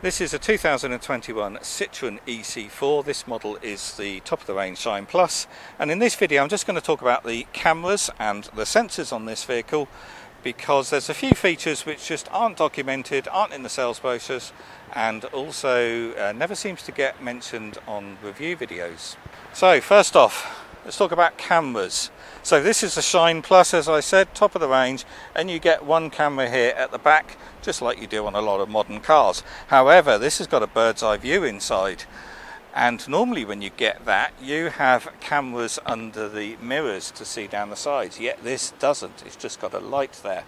This is a 2021 Citroen EC4. This model is the top of the range Shine Plus, and in this video I'm just going to talk about the cameras and the sensors on this vehicle, because there's a few features which just aren't documented, aren't in the sales brochures, and also never seems to get mentioned on review videos. So first off, let's talk about cameras. So this is the Shine Plus, as I said, top of the range, and you get one camera here at the back, just like you do on a lot of modern cars. However, this has got a bird's eye view inside, and normally when you get that, you have cameras under the mirrors to see down the sides, yet this doesn't. It's just got a light there.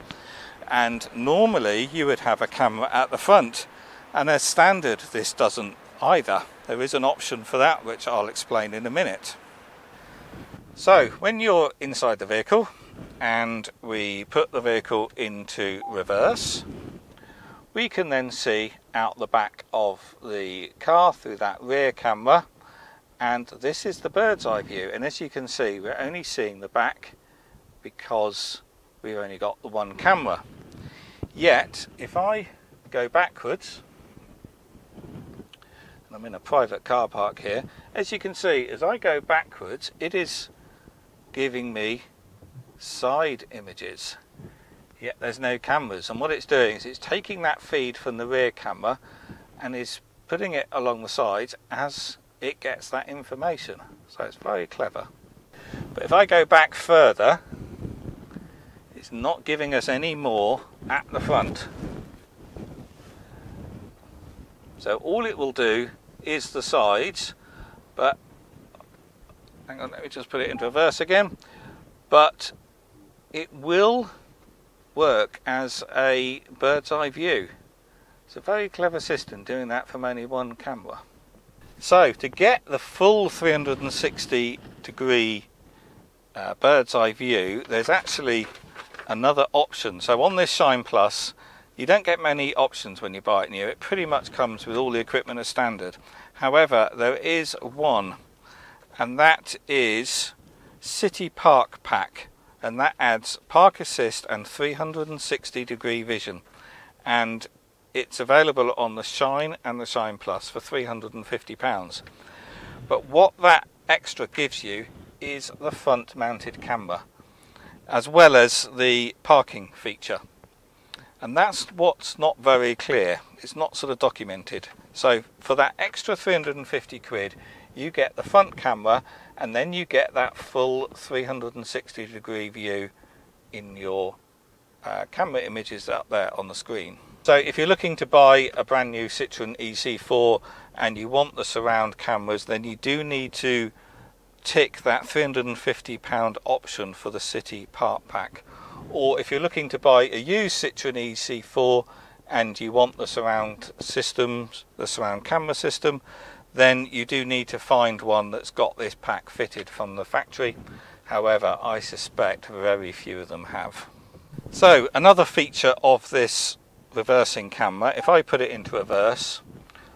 And normally you would have a camera at the front, and as standard this doesn't either. There is an option for that, which I'll explain in a minute. So when you're inside the vehicle and we put the vehicle into reverse, we can then see out the back of the car through that rear camera, and this is the bird's eye view. And as you can see, we're only seeing the back because we've only got the one camera. Yet if I go backwards, and I'm in a private car park here, as you can see, as I go backwards it is giving me side images, yet there's no cameras. And what it's doing is it's taking that feed from the rear camera and is putting it along the sides as it gets that information. So it's very clever. But if I go back further, it's not giving us any more at the front. So all it will do is the sides, but hang on, let me just put it into reverse again. But it will work as a bird's eye view. It's a very clever system doing that from only one camera. So to get the full 360 degree bird's eye view, there's actually another option. So on this Shine Plus, you don't get many options when you buy it new. It pretty much comes with all the equipment as standard. However, there is one, and that is City Park Pack, and that adds Park Assist and 360 degree vision, and it's available on the Shine and the Shine Plus for £350. But what that extra gives you is the front mounted camera as well as the parking feature, and that's what's not very clear. It's not sort of documented. So for that extra 350 quid you get the front camera, and then you get that full 360 degree view in your camera images up there on the screen. So if you're looking to buy a brand new Citroen EC4 and you want the surround cameras, then you do need to tick that £350 option for the City Park Pack. Or if you're looking to buy a used Citroen EC4 and you want the surround systems, the surround camera system, then you do need to find one that's got this pack fitted from the factory. However, I suspect very few of them have. So another feature of this reversing camera, if I put it into reverse,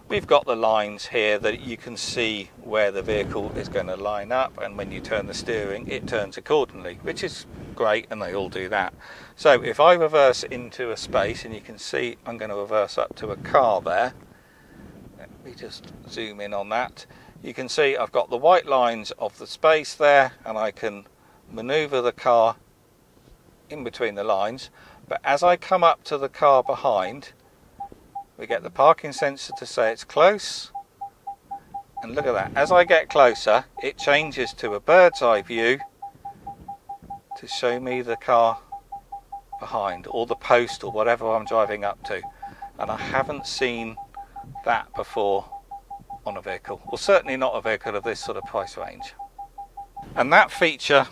we've got the lines here that you can see where the vehicle is going to line up, and when you turn the steering it turns accordingly, which is great, and they all do that. So if I reverse into a space, and you can see I'm going to reverse up to a car there. Let me just zoom in on that. You can see I've got the white lines of the space there, and I can maneuver the car in between the lines. But as I come up to the car behind, we get the parking sensor to say it's close, and look at that, as I get closer it changes to a bird's eye view to show me the car behind, or the post, or whatever I'm driving up to. And I haven't seen that before on a vehicle, well, certainly not a vehicle of this sort of price range. And that feature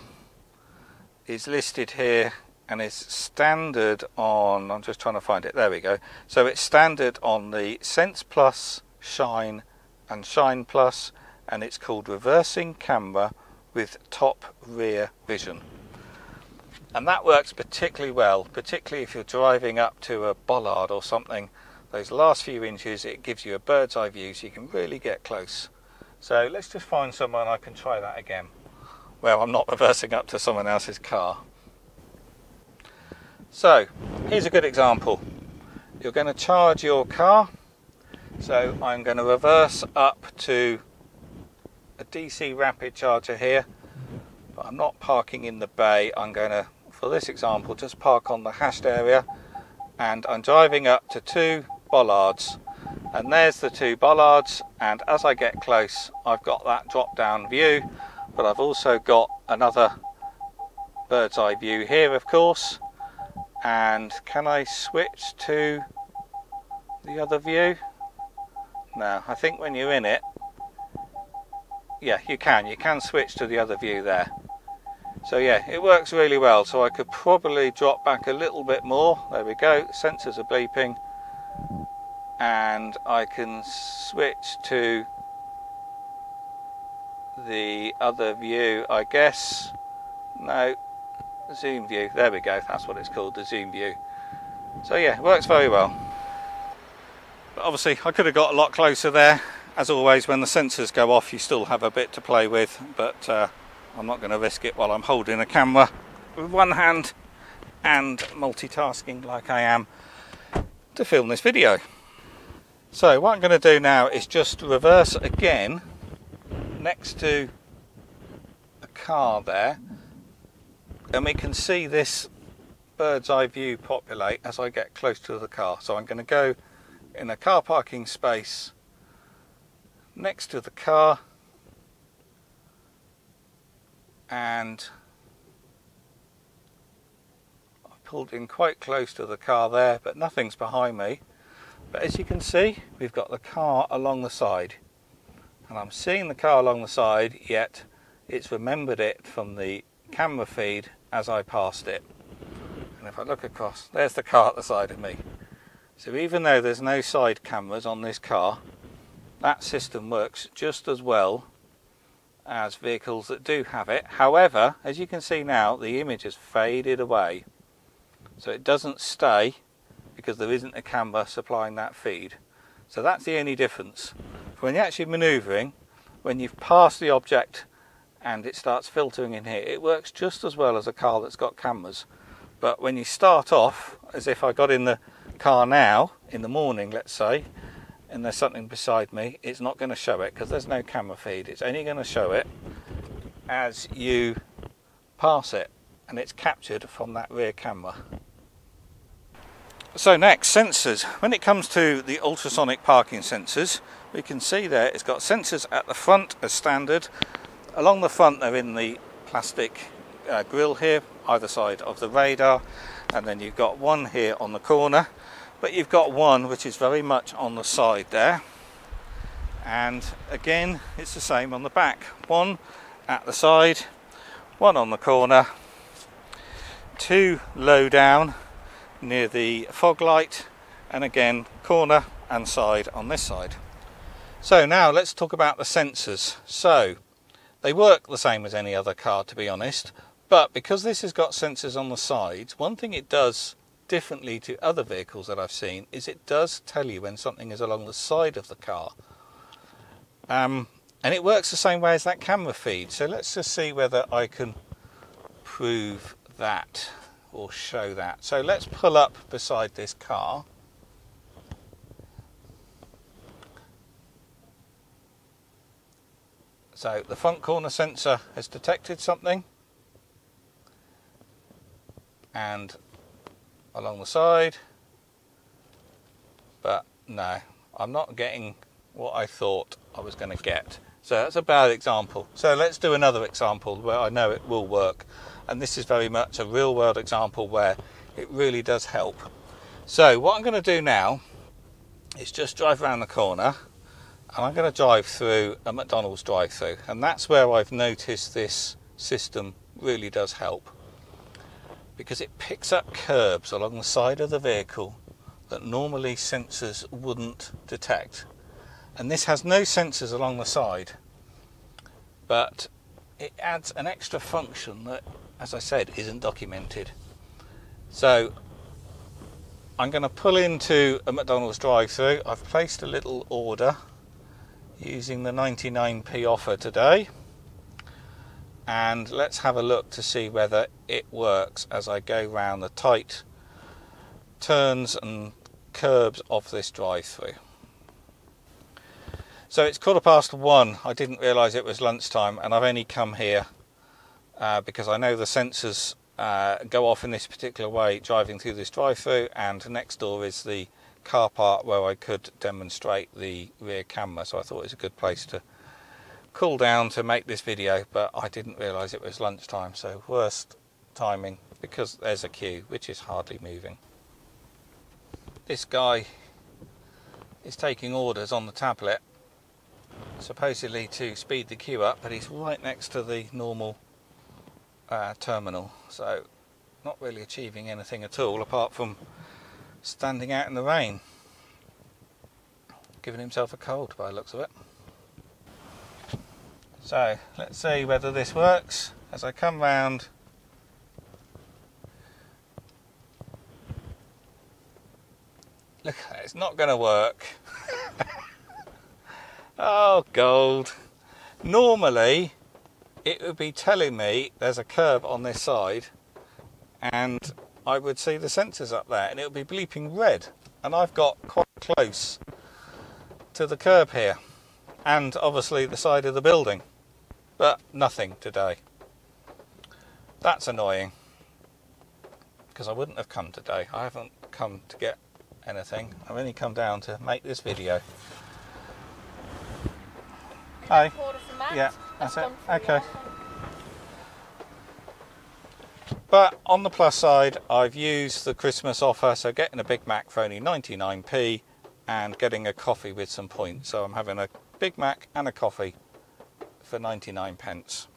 is listed here and is standard on, I'm just trying to find it, there we go. So it's standard on the Sense Plus, Shine and Shine Plus, and it's called reversing camera with top rear vision. And that works particularly well, particularly if you're driving up to a bollard or something. Those last few inches, it gives you a bird's eye view, so you can really get close. So let's just find someone, I can try that again. Well, I'm not reversing up to someone else's car. So here's a good example. You're going to charge your car, So I'm going to reverse up to a DC rapid charger here, but I'm not parking in the bay. I'm going to, for this example, just park on the hashed area, and I'm driving up to two bollards, and there's the two bollards. And as I get close, I've got that drop down view, but I've also got another bird's eye view here, of course. And can I switch to the other view? No, I think when you're in it, yeah, you can switch to the other view there. So yeah, it works really well. So I could probably drop back a little bit more. There we go, sensors are bleeping. And I can switch to the other view, I guess. No, zoom view, there we go, that's what it's called, the zoom view. So yeah, it works very well. But obviously I could have got a lot closer there. As always, when the sensors go off, you still have a bit to play with, but I'm not going to risk it while I'm holding a camera with one hand and multitasking like I am to film this video. So what I'm going to do now is just reverse again next to a car there, and we can see this bird's eye view populate as I get close to the car. So I'm going to go in a car parking space next to the car, and I pulled in quite close to the car there, but nothing's behind me. But as you can see, we've got the car along the side, and I'm seeing the car along the side, yet it's remembered it from the camera feed as I passed it. And if I look across, there's the car at the side of me. So even though there's no side cameras on this car, that system works just as well as vehicles that do have it. However, as you can see now, the image has faded away, so it doesn't stay because there isn't a camera supplying that feed. So that's the only difference. When you're actually manoeuvring, when you've passed the object and it starts filtering in here, it works just as well as a car that's got cameras. But when you start off, as if I got in the car now, in the morning, let's say, and there's something beside me, it's not going to show it because there's no camera feed. It's only going to show it as you pass it, and it's captured from that rear camera. So next, sensors. When it comes to the ultrasonic parking sensors, we can see there it's got sensors at the front as standard. Along the front, they're in the plastic grille here, either side of the radar, and then you've got one here on the corner, but you've got one which is very much on the side there. And again, it's the same on the back. One at the side, one on the corner, two low down near the fog light, and again corner and side on this side. So now let's talk about the sensors. So they work the same as any other car, to be honest, but because this has got sensors on the sides, one thing it does differently to other vehicles that I've seen is it does tell you when something is along the side of the car, and it works the same way as that camera feed. So let's just see whether I can prove that or show that. So let's pull up beside this car. So the front corner sensor has detected something, and along the side, but no, I'm not getting what I thought I was going to get. So that's a bad example. So let's do another example where I know it will work. And this is very much a real world example where it really does help. So what I'm going to do now is just drive around the corner, and I'm going to drive through a McDonald's drive-through, and that's where I've noticed this system really does help, because it picks up curbs along the side of the vehicle that normally sensors wouldn't detect. And this has no sensors along the side, but it adds an extra function that, as I said, isn't documented. So I'm going to pull into a McDonald's drive-through. I've placed a little order using the 99p offer today, and let's have a look to see whether it works as I go round the tight turns and curbs of this drive-through. So it's 1:15. I didn't realise it was lunchtime, and I've only come here because I know the sensors go off in this particular way driving through this drive-through, and next door is the car park where I could demonstrate the rear camera, so I thought it was a good place to cool down to make this video, but I didn't realise it was lunchtime, so worst timing because there's a queue which is hardly moving. This guy is taking orders on the tablet, supposedly to speed the queue up, but he's right next to the normal terminal, so not really achieving anything at all apart from standing out in the rain, giving himself a cold by the looks of it. So let's see whether this works as I come round . Look, it's not going to work. Oh, gold. Normally, it would be telling me there's a curb on this side and I would see the sensors up there and it would be bleeping red. And I've got quite close to the curb here and obviously the side of the building. But nothing today. That's annoying because I wouldn't have come today. I haven't come to get anything. I've only come down to make this video. Hi. Yeah, that's it. Okay. But on the plus side, I've used the Christmas offer, so getting a Big Mac for only 99p and getting a coffee with some points. So I'm having a Big Mac and a coffee for 99p.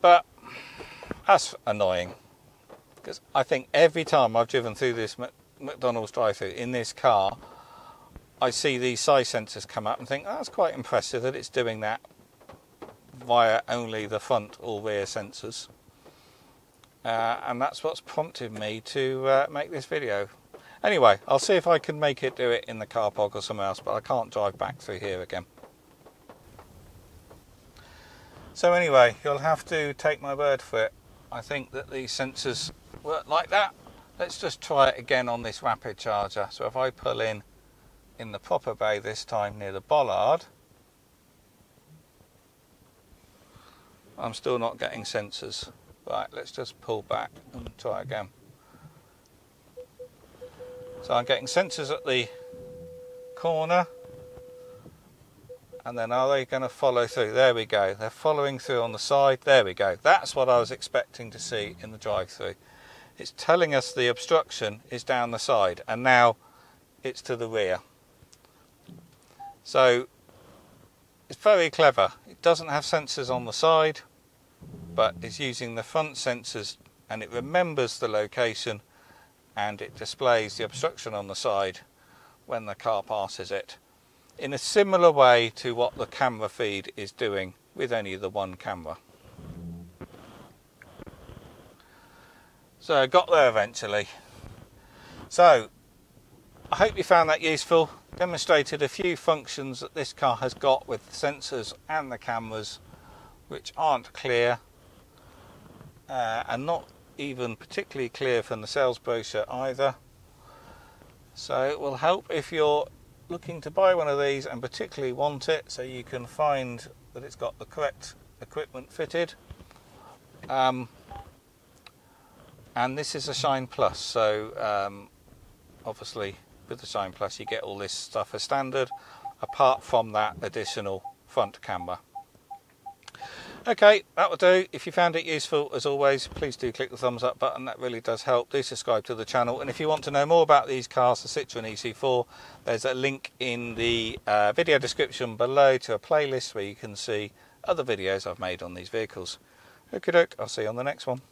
But that's annoying because I think every time I've driven through this McDonald's drive-thru in this car, I see these size sensors come up and think, oh, that's quite impressive that it's doing that via only the front or rear sensors. And that's what's prompted me to make this video. Anyway, I'll see if I can make it do it in the car park or somewhere else, but I can't drive back through here again. So anyway, you'll have to take my word for it. I think that these sensors work like that. Let's just try it again on this rapid charger. So if I pull in the proper bay this time near the bollard, I'm still not getting sensors. Right, let's just pull back and try again. So I'm getting sensors at the corner. And then are they going to follow through? There we go. They're following through on the side. There we go. That's what I was expecting to see in the drive-through. It's telling us the obstruction is down the side and now it's to the rear. So it's very clever. It doesn't have sensors on the side, but it's using the front sensors and it remembers the location and it displays the obstruction on the side when the car passes it, in a similar way to what the camera feed is doing with only the one camera. So I got there eventually. So I hope you found that useful. Demonstrated a few functions that this car has got with the sensors and the cameras which aren't clear and not even particularly clear from the sales brochure either. So it will help if you're looking to buy one of these and particularly want it so you can find that it's got the correct equipment fitted. And this is a Shine Plus, so obviously with the Shine Plus you get all this stuff as standard, apart from that additional front camera. Okay, that will do. If you found it useful, as always, please do click the thumbs up button. That really does help. Do subscribe to the channel. And if you want to know more about these cars, the Citroen EC4, there's a link in the video description below to a playlist where you can see other videos I've made on these vehicles. Okie doke, I'll see you on the next one.